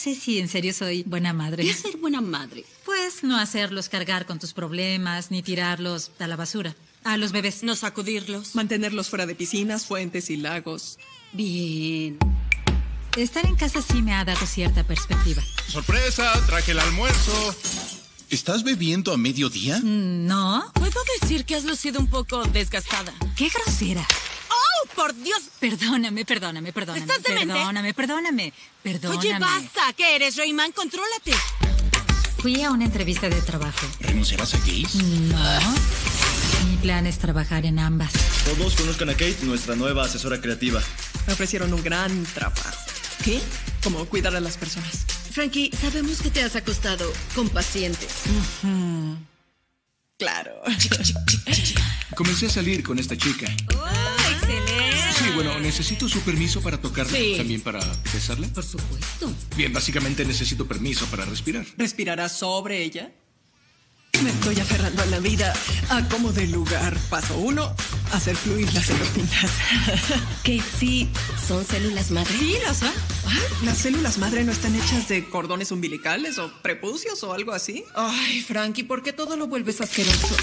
sé si en serio soy buena madre. ¿Qué es ser buena madre? Pues no hacerlos cargar con tus problemas, ni tirarlos a la basura. A los bebés. No sacudirlos. Mantenerlos fuera de piscinas, fuentes y lagos. Bien. Estar en casa sí me ha dado cierta perspectiva. ¡Sorpresa! Traje el almuerzo. ¿Estás bebiendo a mediodía? No. Puedo decir que has lucido un poco desgastada. ¡Qué grosera! ¡Oh, por Dios! Perdóname. ¿Estás demente? Perdóname. Oye, basta. ¿Qué eres, Rayman? Contrólate. Fui a una entrevista de trabajo. ¿Renunciarás a Kate? No. Mi plan es trabajar en ambas. Todos conozcan a Kate, nuestra nueva asesora creativa. Me ofrecieron un gran trabajo. ¿Qué? Como cuidar a las personas. Frankie, sabemos que te has acostado con pacientes. Claro. Comencé a salir con esta chica. ¡Oh, excelente! Sí, bueno, necesito su permiso para tocarla. Sí. ¿También para besarla? Por supuesto. Bien, básicamente necesito permiso para respirar. ¿Respirarás sobre ella? Me estoy aferrando a la vida, a cómo de lugar. Paso 1, hacer fluir las endorfinas. Kate, sí, ¿son células madre? Sí, las son. ¿Las células madre no están hechas de cordones umbilicales o prepucios o algo así? Ay, Frankie, ¿por qué todo lo vuelves asqueroso?